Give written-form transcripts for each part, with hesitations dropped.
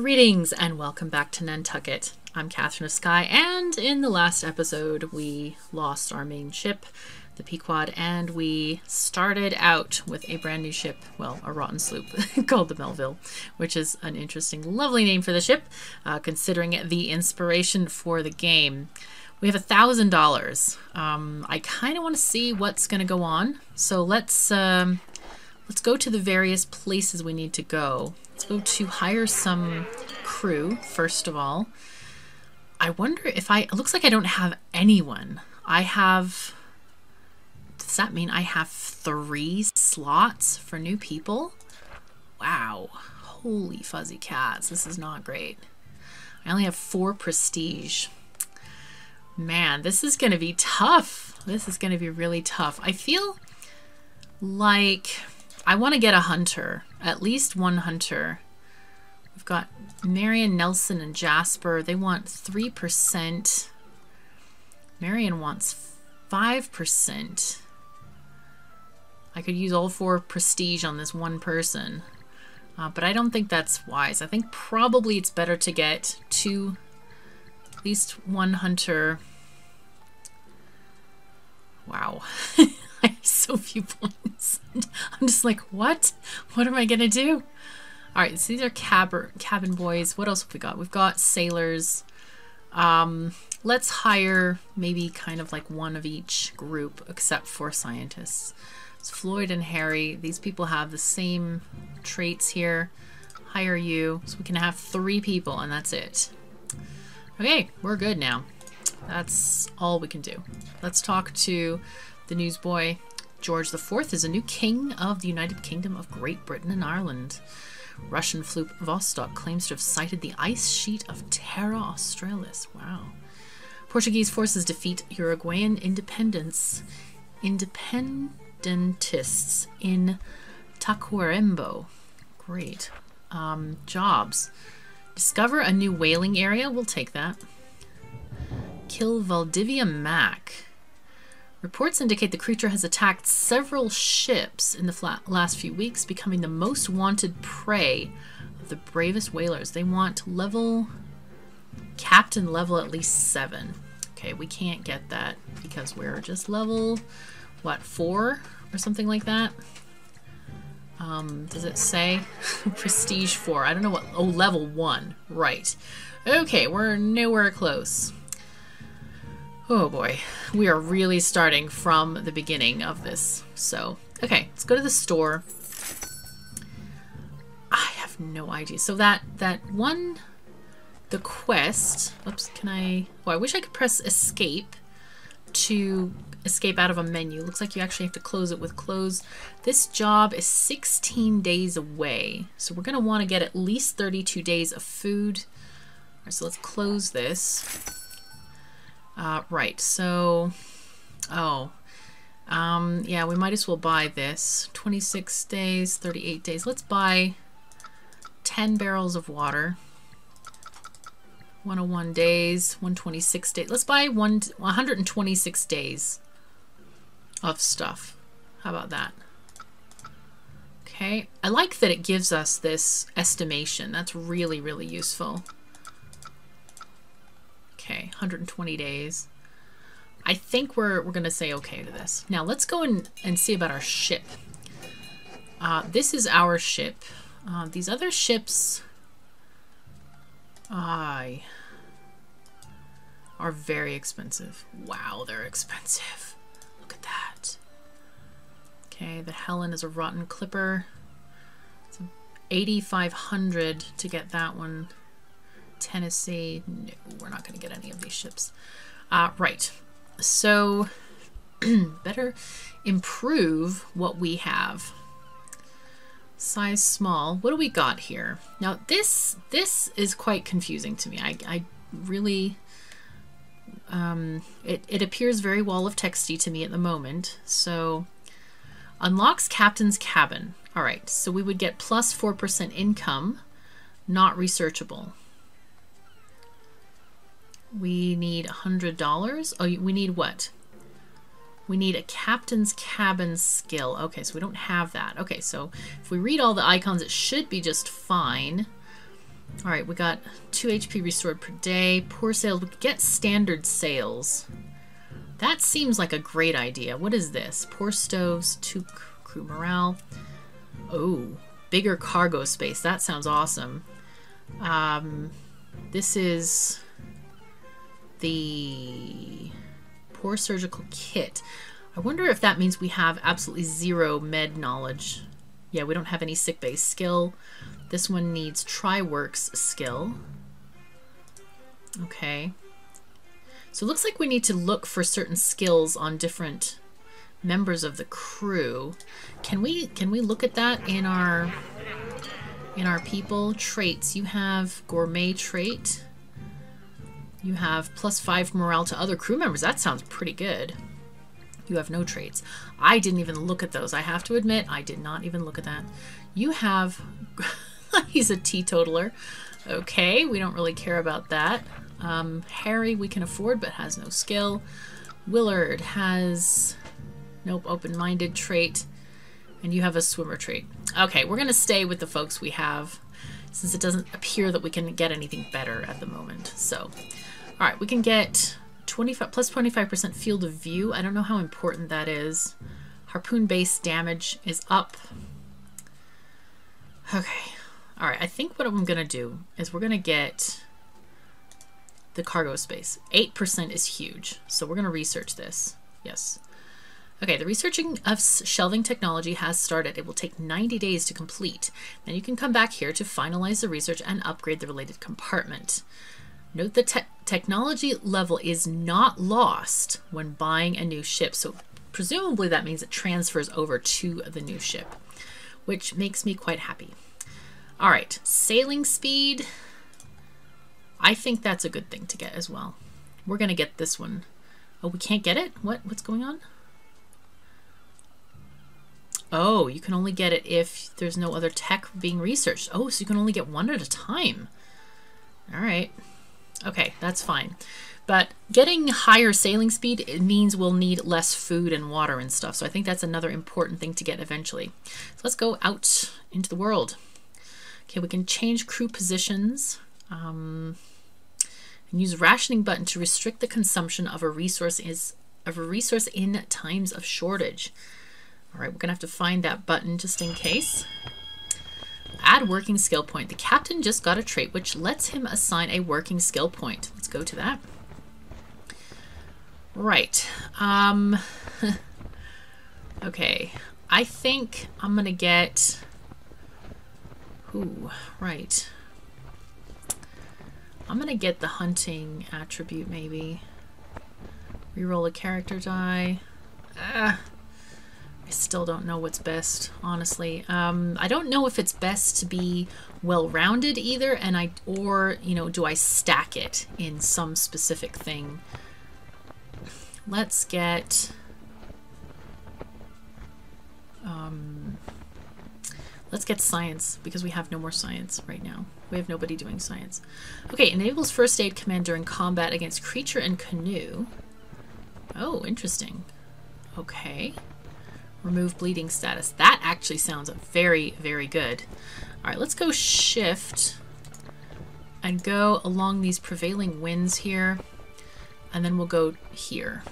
Greetings and welcome back to Nantucket. I'm Katherine of Sky, and in the last episode we lost our main ship, the Pequod, and we started out with a brand new ship, well, a rotten sloop called the Melville, which is an interesting, lovely name for the ship, considering the inspiration for the game. We have $1,000. I kind of want to see what's going to go on, so let's go to the various places we need to go. Let's go to hire some crew, first of all. I wonder if it looks like I don't have anyone. Does that mean I have 3 slots for new people? Wow. Holy fuzzy cats. This is not great. I only have 4 prestige. Man, this is going to be tough. This is going to be really tough. I feel like I want to get a hunter, at least one hunter. We've got Marion, Nelson, and Jasper. They want 3%. Marion wants 5%. I could use all 4 prestige on this one person, but I don't think that's wise. I think probably it's better to get at least one hunter. Wow. I have so few points. I'm just like, what? What am I gonna do? All right, so these are cabin boys. What else have we got? We've got sailors. Let's hire maybe kind of like one of each group, except for scientists. It's Floyd and Harry. These people have the same traits here. Hire you, so we can have 3 people, and that's it. Okay, we're good now. That's all we can do. Let's talk to the newsboy. George IV is a new king of the United Kingdom of Great Britain and Ireland. Russian sloop Vostok claims to have sighted the ice sheet of Terra Australis. Wow. Portuguese forces defeat Uruguayan independentists in Tacuarembo. Great. Jobs. Discover a new whaling area. We'll take that. Kill Valdivia Mac. Reports indicate the creature has attacked several ships in the last few weeks, becoming the most wanted prey of the bravest whalers. They want captain level at least 7. Okay, we can't get that because we're just level, what, 4 or something like that? Does it say? Prestige 4. I don't know what, oh, level 1, right. Okay, we're nowhere close. Oh boy, we are really starting from the beginning of this. So, okay, let's go to the store. I have no idea. So that one, the quest, oops, I wish I could press escape to escape out of a menu. Looks like you actually have to close it with close. This job is 16 days away. So we're gonna wanna get at least 32 days of food. All right, so let's close this. Right, so, yeah, we might as well buy this. 26 days, 38 days. Let's buy 10 barrels of water. 101 days, 126 days. Let's buy 126 days of stuff. How about that? Okay, I like that it gives us this estimation. That's really, really useful. Okay, 120 days. I think we're gonna say okay to this. Now let's go and see about our ship. This is our ship. These other ships are very expensive. Wow, they're expensive. Look at that. Okay, the Helen is a rotten clipper. It's 8,500 to get that one. Tennessee, no, we're not going to get any of these ships. Right, so better improve what we have. Size small, what do we got here? Now this is quite confusing to me. I really, it appears very wall of texty to me at the moment. So unlocks captain's cabin. All right, so we would get plus 4% income, not researchable. We need $100. Oh, we need what? We need a captain's cabin skill. Okay, so we don't have that. Okay, so if we read all the icons, it should be just fine. All right, we got 2 HP restored per day. Poor sails. We could get standard sails. That seems like a great idea. What is this? Poor stoves, 2 crew morale. Oh, bigger cargo space. That sounds awesome. This is the poor surgical kit. I wonder if that means we have absolutely 0 med knowledge. Yeah, we don't have any sick bay skill. This one needs tri-works skill. Okay. So it looks like we need to look for certain skills on different members of the crew. Can we look at that in our people? Traits. You have gourmet trait. You have +5 morale to other crew members. That sounds pretty good. You have no traits. I didn't even look at those. I have to admit, I did not even look at that. You have... He's a teetotaler. Okay, we don't really care about that. Harry we can afford, but has no skill. Willard has... Nope, open-minded trait. And you have a swimmer trait. Okay, we're going to stay with the folks we have, since it doesn't appear that we can get anything better at the moment. So, alright, we can get... 25 plus 25% field of view. I don't know how important that is. Harpoon base damage is up. Okay. All right. I think what I'm going to do is we're going to get the cargo space. 8% is huge. So we're going to research this. Yes. Okay. The researching of shelving technology has started. It will take 90 days to complete. Then you can come back here to finalize the research and upgrade the related compartment. Note the technology level is not lost when buying a new ship. So presumably that means it transfers over to the new ship, which makes me quite happy. All right, sailing speed. I think that's a good thing to get as well. We're gonna get this one. Oh, we can't get it? What's going on? Oh, you can only get it if there's no other tech being researched. Oh, so you can only get one at a time. All right. Okay, that's fine. But getting higher sailing speed, it means we'll need less food and water and stuff. So I think that's another important thing to get eventually. So let's go out into the world. Okay, we can change crew positions and use rationing button to restrict the consumption of a resource in times of shortage. All right, we're gonna have to find that button just in case. Add working skill point. The captain just got a trait which lets him assign a working skill point. Let's go to that. Right. Okay. I think I'm gonna get... Ooh, right. I'm gonna get the hunting attribute maybe. Reroll a character die. I still don't know what's best, honestly. I don't know if it's best to be well-rounded either, and do I stack it in some specific thing? Let's get, science, because we have no more science right now. We have nobody doing science. Okay, enables first aid command during combat against creature and canoe. Oh, interesting. Okay. Remove bleeding status. That actually sounds very, very good. All right, let's go shift and go along these prevailing winds here. And then we'll go here.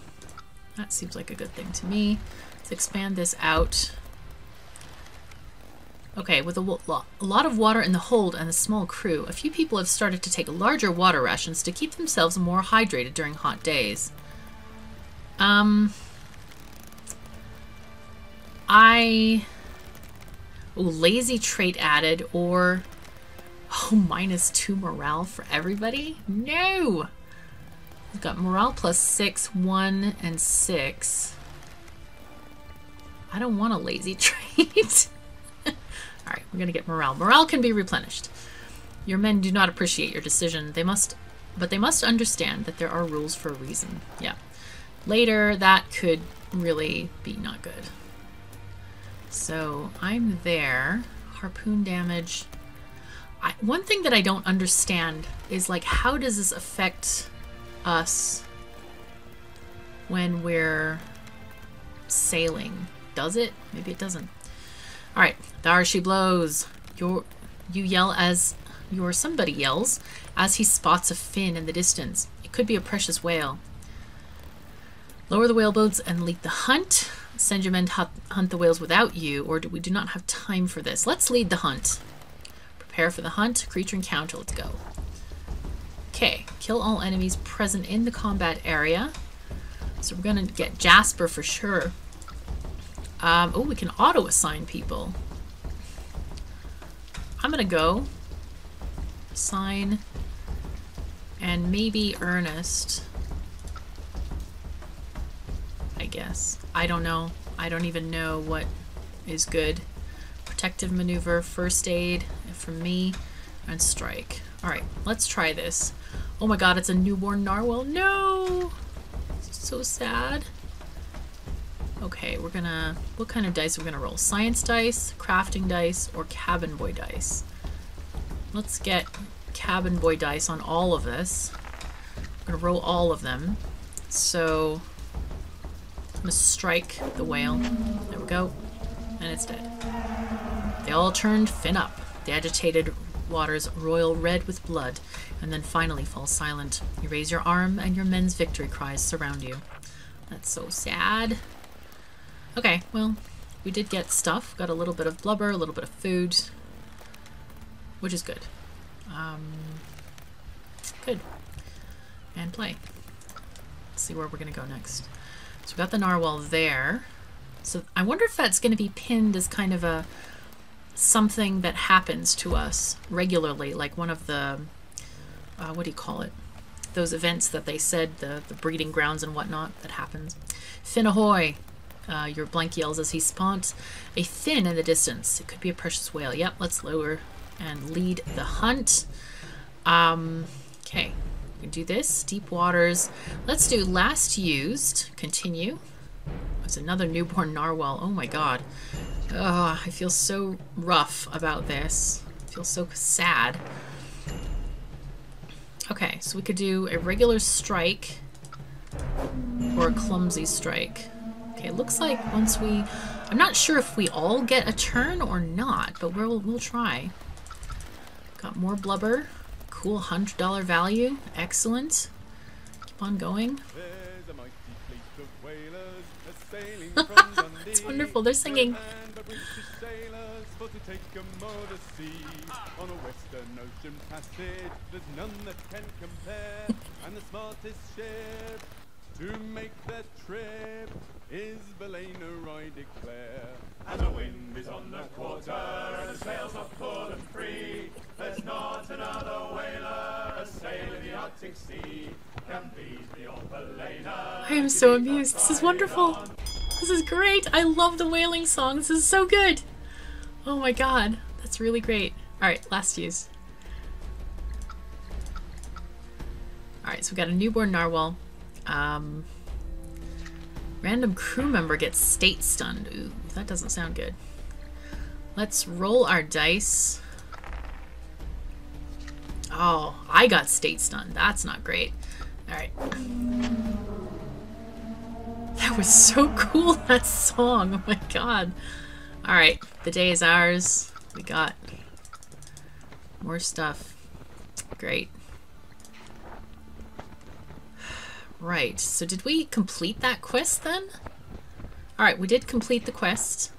That seems like a good thing to me. Let's expand this out. Okay, with a lot of water in the hold and a small crew, a few people have started to take larger water rations to keep themselves more hydrated during hot days. Lazy trait added, or -2 morale for everybody? No! We've got morale +6, 1, and 6. I don't want a lazy trait. Alright, we're gonna get morale. Morale can be replenished. Your men do not appreciate your decision. They must understand that there are rules for a reason. Yeah. Later, that could really be not good. So I'm there. Harpoon damage. One thing that I don't understand is, like, how does this affect us when we're sailing? Does it? Maybe it doesn't. All right. There she blows. You yell as "You're somebody," yells, as he spots a fin in the distance. It could be a precious whale. Lower the whale boats and lead the hunt. Send your men to hunt the whales without you, or we do not have time for this. Let's lead the hunt. Prepare for the hunt. Creature encounter. Let's go. Okay. Kill all enemies present in the combat area. So we're going to get Jasper for sure. Oh, we can auto-assign people. I'm going to go assign and maybe Ernest. I guess. I don't know. I don't even know what is good. Protective maneuver, first aid from me, and strike. Alright, let's try this. Oh my god, it's a newborn narwhal. No! So sad. Okay, we're gonna... What kind of dice are we gonna roll? Science dice, crafting dice, or cabin boy dice? Let's get cabin boy dice on all of this. I'm gonna roll all of them. So... I'm gonna strike the whale. There we go. And it's dead. They all turned fin up. The agitated waters roil red with blood, and then finally fall silent. You raise your arm, and your men's victory cries surround you. That's so sad. Okay, well, we did get stuff. Got a little bit of blubber, a little bit of food, which is good. Good. And play. Let's see where we're gonna go next. So we got the narwhal there. So I wonder if that's going to be pinned as kind of a something that happens to us regularly, like one of the, what do you call it? Those events that they said, the breeding grounds and whatnot that happens. Fin ahoy, your blank yells as he spawns a fin in the distance. It could be a precious whale. Yep, let's lower and lead the hunt. Okay. Do this. Deep waters. Let's do last used. Continue. It's another newborn narwhal. Oh my god. Oh, I feel so rough about this. I feel so sad. Okay, so we could do a regular strike or a clumsy strike. Okay, it looks like once we... I'm not sure if we all get a turn or not, but we'll try. Got more blubber. Cool, $100 value. Excellent. Keep on going. It's wonderful. They're singing. To make that trip is Belena, I declare. And the wind is on the quarter, and the sails are full and free. There's not another whaler, a sail in the Arctic Sea. Can please be on Belena. I am so amused. This is wonderful. This is great. I love the whaling song. This is so good. Oh my god. That's really great. Alright, last use. Alright, so we got a newborn narwhal. Random crew member gets state stunned. Ooh, that doesn't sound good. Let's roll our dice. Oh, I got state stunned. That's not great. Alright. That was so cool, that song. Oh my god. Alright, the day is ours. We got more stuff. Great. Right, so did we complete that quest then? Alright, we did complete the quest.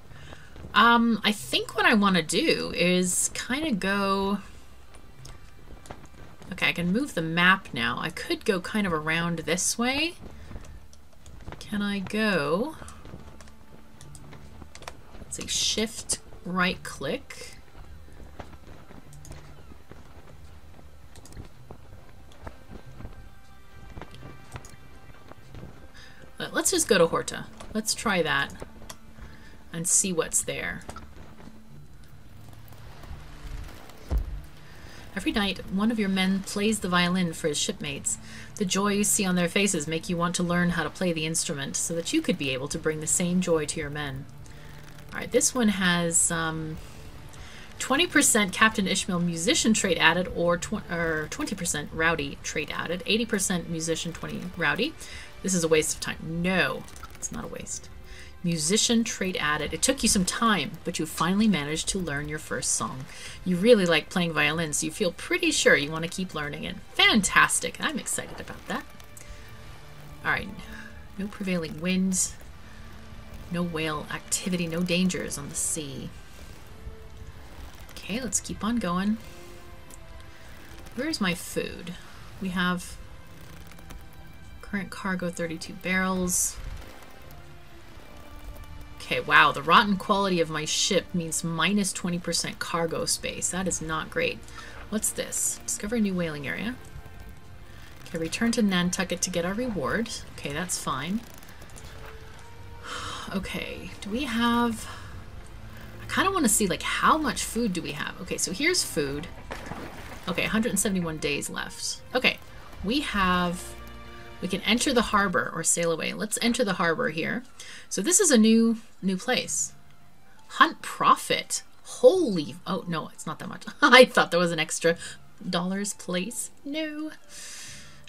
I think what I want to do is kind of go... Okay, I can move the map now. I could go kind of around this way. Can I go... Let's see, shift right click. Let's just go to Horta. Let's try that and see what's there. Every night, one of your men plays the violin for his shipmates. The joy you see on their faces make you want to learn how to play the instrument so that you could be able to bring the same joy to your men. Alright, this one has 20% Captain Ishmael musician trait added, or 20% rowdy trait added, 80% musician, 20 rowdy. This is a waste of time. No, it's not a waste. musician trait added. It took you some time, but you finally managed to learn your first song. You really like playing violin, so you feel pretty sure you want to keep learning it. Fantastic. I'm excited about that. All right. No prevailing winds. No whale activity. No dangers on the sea. Okay, let's keep on going. Where's my food? We have current cargo, 32 barrels. Okay, wow, the rotten quality of my ship means minus 20% cargo space. That is not great. What's this? Discover a new whaling area. Okay, return to Nantucket to get our reward. Okay, that's fine. Okay, do we have... I kind of want to see, like, how much food do we have? Okay, so here's food. Okay, 171 days left. Okay, we have, we can enter the harbor or sail away. Let's enter the harbor here. So this is a new place. Hunt profit. Holy, oh no, it's not that much. I thought there was an extra dollars place. No.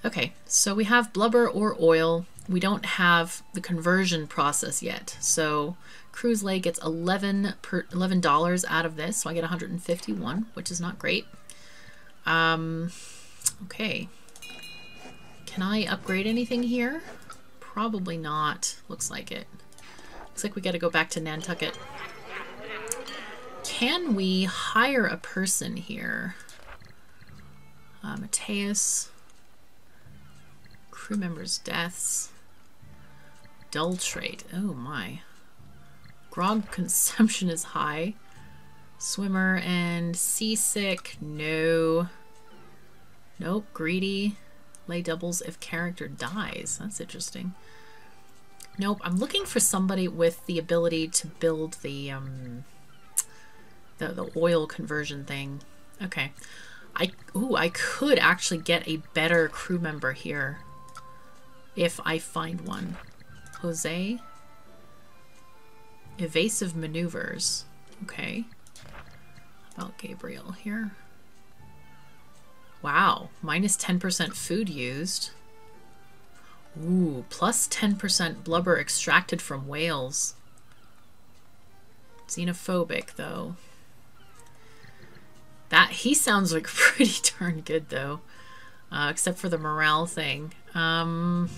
Okay, so we have blubber or oil. We don't have the conversion process yet. So Cruise Lay gets $11 out of this. So I get 151, which is not great. Okay. Can I upgrade anything here? Probably not. Looks like it. Looks like we got to go back to Nantucket. Can we hire a person here? Mateus. Crew members' deaths. Dull trait. Oh my. Grog consumption is high. Swimmer and seasick, no. Nope, greedy. Lay doubles if character dies. That's interesting. Nope, I'm looking for somebody with the ability to build the oil conversion thing. Okay. I could actually get a better crew member here if I find one. Jose. Evasive maneuvers. Okay. About Gabriel here. Wow, minus 10% food used. Ooh, plus 10% blubber extracted from whales. Xenophobic though. That he sounds like pretty darn good though, except for the morale thing. Let's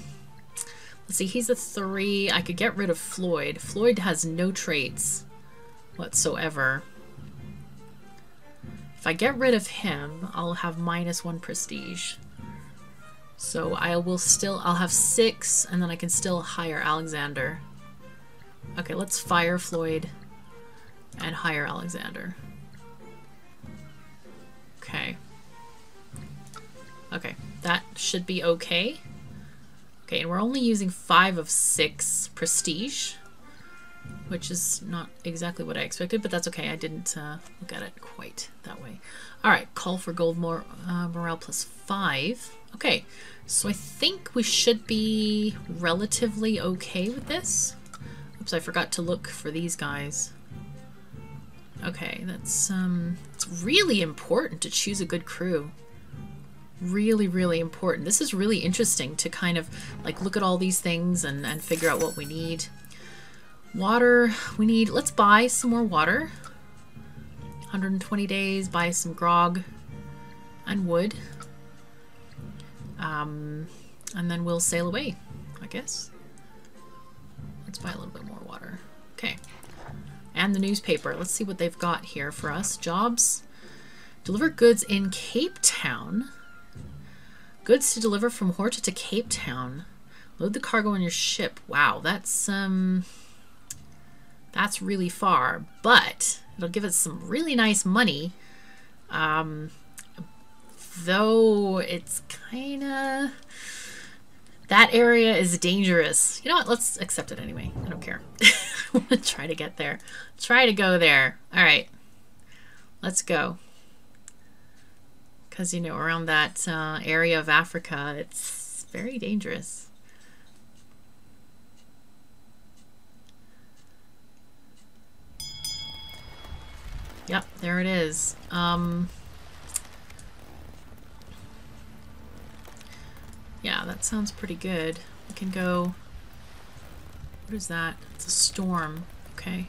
see, he's a 3. I could get rid of Floyd. Floyd has no traits whatsoever. If I get rid of him, I'll have minus 1 prestige. So I will still, I'll have 6 and then I can still hire Alexander. Okay, let's fire Floyd and hire Alexander. Okay. Okay, that should be okay. Okay, and we're only using 5 of 6 prestige, which is not exactly what I expected, but that's okay. I didn't look at it quite that way. All right, call for gold more morale plus 5. Okay, so I think we should be relatively okay with this. Oops, I forgot to look for these guys. Okay, that's it's really important to choose a good crew. Really, really important. This is really interesting to kind of like look at all these things and figure out what we need. Water, we need, let's buy some more water. 120 days, buy some grog and wood. And then we'll sail away, I guess. Let's buy a little bit more water. Okay. And the newspaper. Let's see what they've got here for us. Jobs. Deliver goods in Cape Town. Goods to deliver from Horta to Cape Town. Load the cargo on your ship. Wow, that's really far, but it'll give us some really nice money. Though it's kind of... that area is dangerous. You know what? Let's accept it anyway. I don't care. I want to try to get there. Try to go there. All right. Let's go. Because, you know, around that area of Africa, it's very dangerous. Yep, there it is. Yeah, that sounds pretty good. We can go What is that? It's a storm. Okay.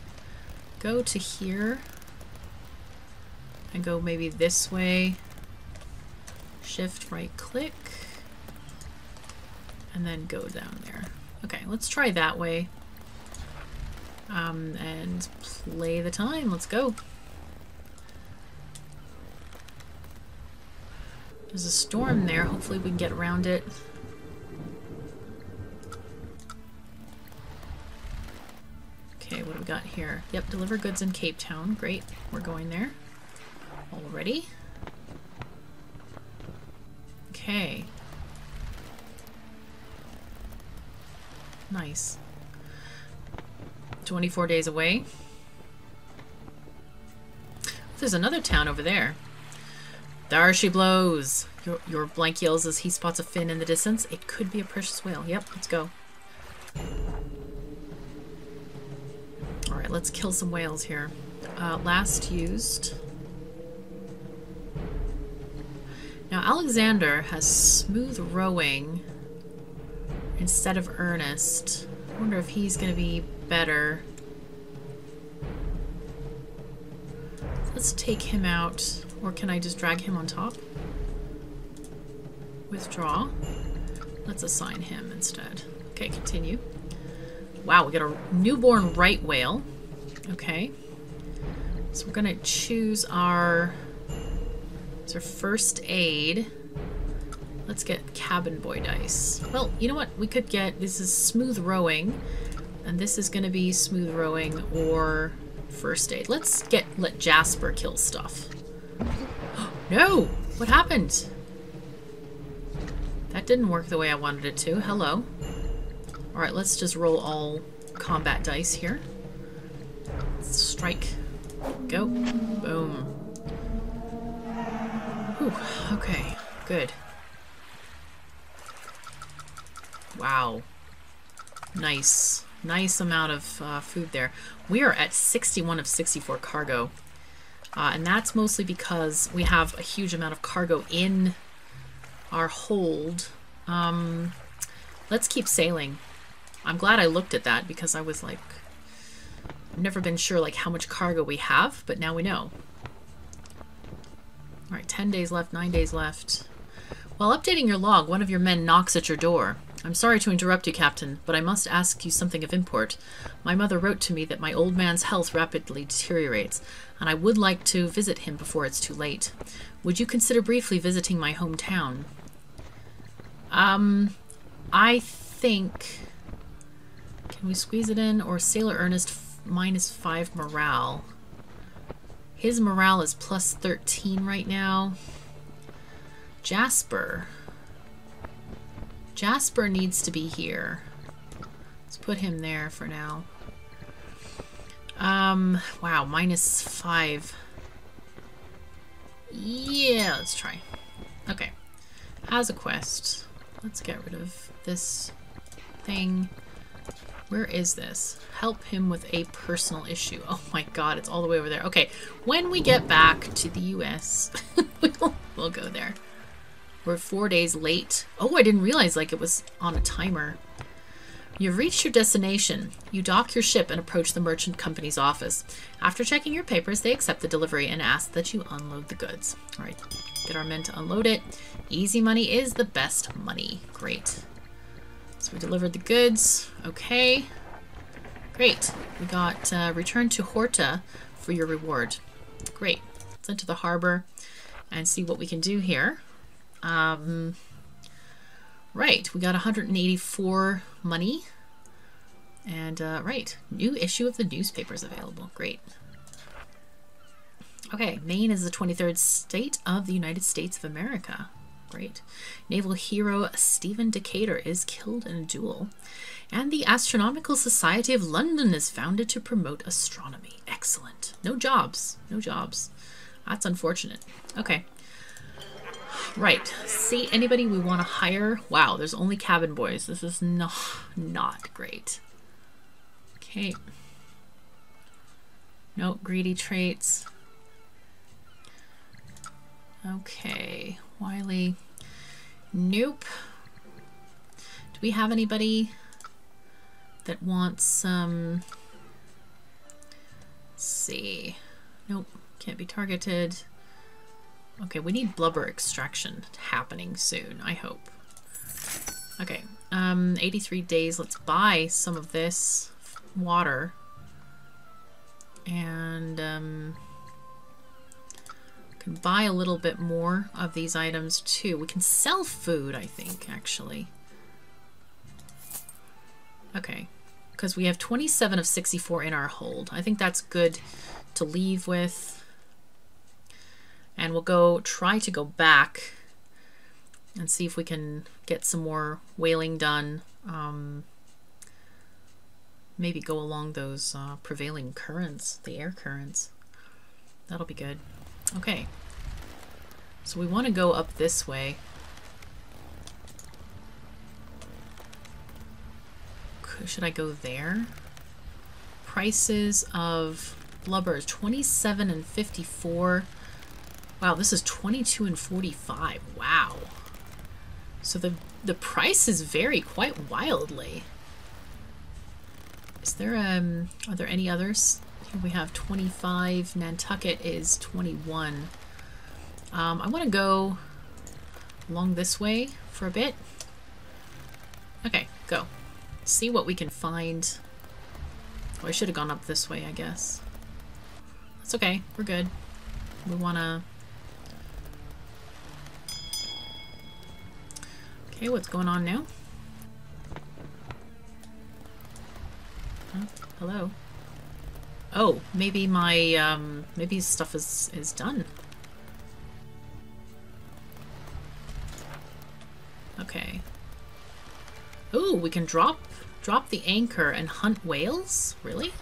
Go to here. And go maybe this way. Shift right click. And then go down there. Okay, let's try that way. And play the time. Let's go. There's a storm there. Hopefully we can get around it. Okay, what do we got here? Yep, deliver goods in Cape Town. Great. We're going there already. Okay. Nice. 24 days away. There's another town over there. There she blows! Your blank yells as he spots a fin in the distance. It could be a precious whale. Yep, let's go. Alright, let's kill some whales here. Last used. Now, Alexander has smooth rowing instead of Ernest. I wonder if he's going to be better. Let's take him out. Or can I just drag him on top? Withdraw. Let's assign him instead. Okay, continue. Wow, we got a newborn right whale. Okay. So we're gonna choose our... It's our first aid. Let's get cabin boy dice. Well, you know what? We could get... This is smooth rowing. And this is gonna be smooth rowing or first aid. Let's get... Let Jasper kill stuff. No! What happened? That didn't work the way I wanted it to. Hello. Alright, let's just roll all combat dice here. Strike. Go. Boom. Whew. Okay. Good. Wow. Nice. Nice amount of food there. We are at 61 of 64 cargo. And that's mostly because we have a huge amount of cargo in our hold. Let's keep sailing. I'm glad I looked at that because I was like, I've never been sure like how much cargo we have, but now we know. All right, 10 days left, 9 days left. While updating your log, one of your men knocks at your door. I'm sorry to interrupt you, Captain, but I must ask you something of import. My mother wrote to me that my old man's health rapidly deteriorates, and I would like to visit him before it's too late. Would you consider briefly visiting my hometown? I think... Can we squeeze it in? Or Sailor Ernest minus 5 morale. His morale is plus 13 right now. Jasper... Jasper needs to be here. Let's put him there for now. Wow, -5. Yeah, let's try. Okay. As a quest. Let's get rid of this thing. Where is this? Help him with a personal issue. Oh my god, it's all the way over there. Okay, when we get back to the US, we'll go there. We're 4 days late. Oh, I didn't realize like it was on a timer. You've reached your destination. You dock your ship and approach the merchant company's office. After checking your papers, they accept the delivery and ask that you unload the goods. All right, get our men to unload it. Easy money is the best money. Great. So we delivered the goods. Okay. Great. We got return to Horta for your reward. Great. Let's enter the harbor and see what we can do here. Right, we got 184 money, and right, new issue of the newspapers available. Great. Okay, Maine is the 23rd state of the United States of America. Great. Naval hero Stephen Decatur is killed in a duel, and the Astronomical Society of London is founded to promote astronomy. Excellent. No jobs. No jobs. That's unfortunate. Okay. Right. See, anybody we want to hire? Wow, there's only cabin boys. This is not great. Okay. No greedy traits. Okay. Wiley. Nope. Do we have anybody that wants some... Let's see. Nope, can't be targeted. Okay, we need blubber extraction happening soon, I hope. Okay, 83 days. Let's buy some of this water. And can buy a little bit more of these items too. We can sell food, I think, actually. Okay, because we have 27 of 64 in our hold. I think that's good to leave with. And we'll go try to go back and see if we can get some more whaling done. Maybe go along those prevailing currents, the air currents. That'll be good. Okay. So we want to go up this way. Should I go there? Prices of blubber, 27 and 54. Wow, this is 22 and 45. Wow. So the prices vary quite wildly. Is there are there any others? Here we have 25. Nantucket is 21. I want to go along this way for a bit. Okay, go. See what we can find. Oh, I should have gone up this way, I guess. That's okay. We're good. We want to... Okay, what's going on now? Oh, hello. Oh, maybe my maybe stuff is done. Okay. Ooh, we can drop the anchor and hunt whales? Really?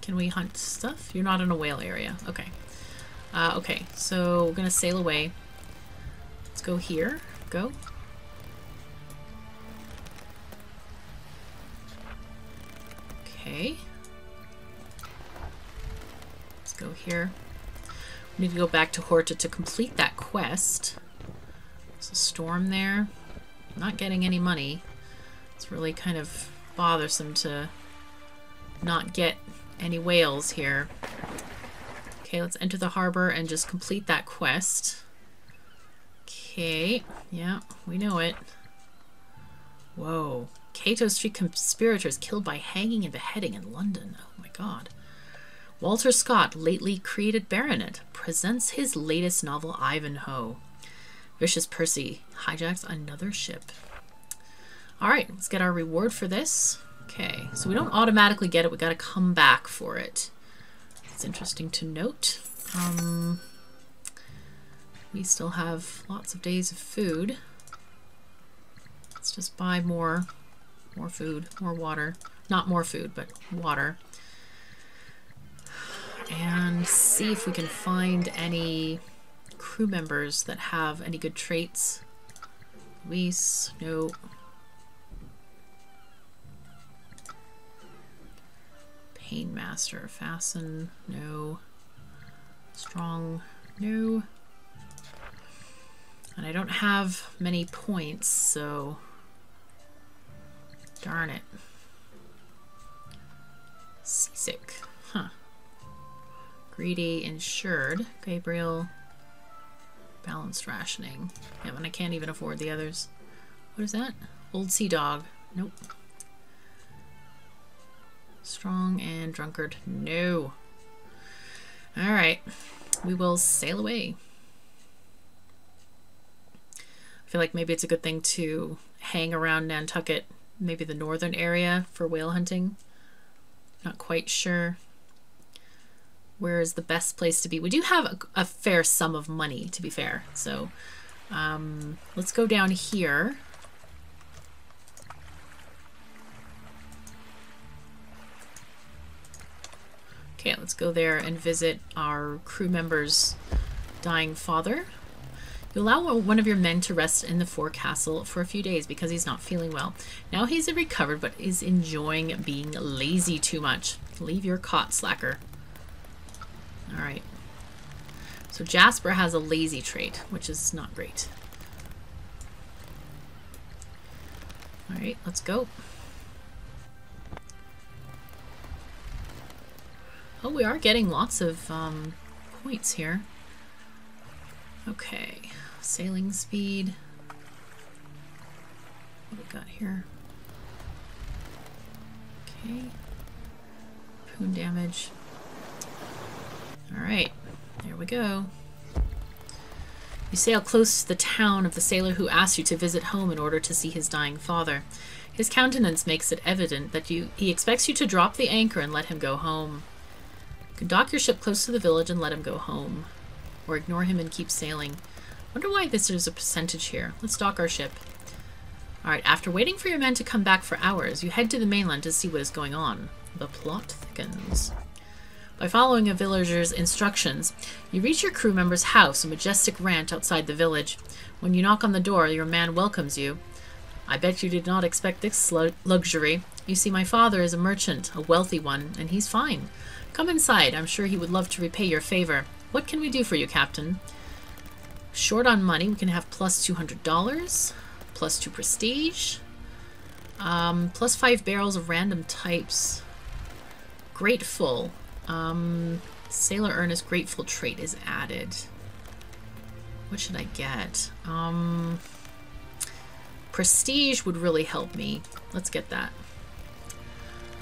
Can we hunt stuff? You're not in a whale area. Okay. Okay, so we're gonna sail away. Let's go here. Go. Okay. Let's go here. We need to go back to Horta to complete that quest. There's a storm there. Not getting any money. It's really kind of bothersome to not get any whales here. Okay, let's enter the harbor and just complete that quest. Okay, yeah, we know it. Whoa. Cato Street conspirators killed by hanging and beheading in London. Oh my god. Walter Scott, lately created baronet, presents his latest novel, Ivanhoe. Vicious Percy hijacks another ship. All right, let's get our reward for this. Okay, so we don't automatically get it. We got to come back for it. It's interesting to note. We still have lots of days of food. Let's just buy more food, more water. Not more food, but water. And see if we can find any crew members that have any good traits. Luis, no. Painmaster, fasten, no. Strong, no. And I don't have many points, so darn it. Seasick, huh. Greedy, insured, Gabriel. Balanced rationing. Yeah, and I can't even afford the others. What is that? Old sea dog. Nope. Strong and drunkard. No. Alright. We will sail away. I feel like maybe it's a good thing to hang around Nantucket, maybe the northern area, for whale hunting. Not quite sure. Where is the best place to be? We do have a fair sum of money, to be fair. So let's go down here. Okay, let's go there and visit our crew member's dying father. You allow one of your men to rest in the forecastle for a few days because he's not feeling well. Now he's recovered but is enjoying being lazy too much. Leave your cot, slacker. All right, so Jasper has a lazy trait, which is not great. Alright, let's go. Oh, we are getting lots of points here. Okay, sailing speed. What do we got here? Okay. Poon damage. Alright, there we go. You sail close to the town of the sailor who asked you to visit home in order to see his dying father. His countenance makes it evident that he expects you to drop the anchor and let him go home. You can dock your ship close to the village and let him go home. Or ignore him and keep sailing. Wonder why this is a percentage here. Let's dock our ship. Alright, after waiting for your men to come back for hours, you head to the mainland to see what is going on. The plot thickens. By following a villager's instructions, you reach your crew member's house, a majestic ranch outside the village. When you knock on the door, your man welcomes you. I bet you did not expect this luxury. You see, my father is a merchant, a wealthy one, and he's fine. Come inside. I'm sure he would love to repay your favor. What can we do for you, Captain? Short on money, we can have plus $200. Plus 2 prestige, plus 5 barrels of random types. Grateful. Sailor Earnest Grateful trait is added. What should I get? Prestige would really help me. Let's get that.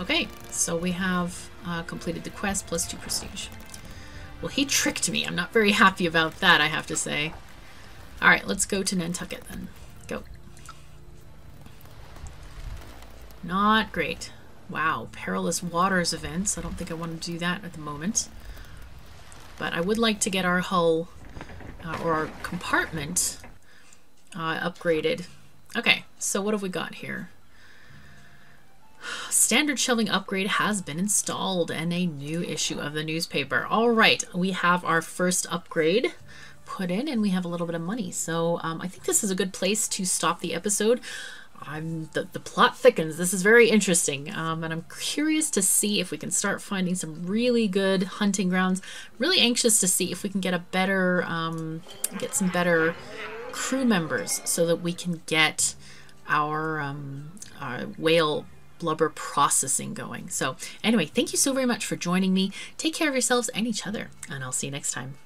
Okay, so we have completed the quest, plus 2 prestige. Well, he tricked me. I'm not very happy about that, I have to say. Alright, let's go to Nantucket then. Go. Not great. Wow, perilous waters events. I don't think I want to do that at the moment. But I would like to get our hull or our compartment upgraded. Okay, so what have we got here? Standard shelving upgrade has been installed and a new issue of the newspaper. All right, we have our first upgrade put in and we have a little bit of money. So I think this is a good place to stop the episode. The plot thickens. This is very interesting, and I'm curious to see if we can start finding some really good hunting grounds. Really anxious to see if we can get a better, get some better crew members so that we can get our whale blubber processing going. So anyway, thank you so very much for joining me. Take care of yourselves and each other, and I'll see you next time.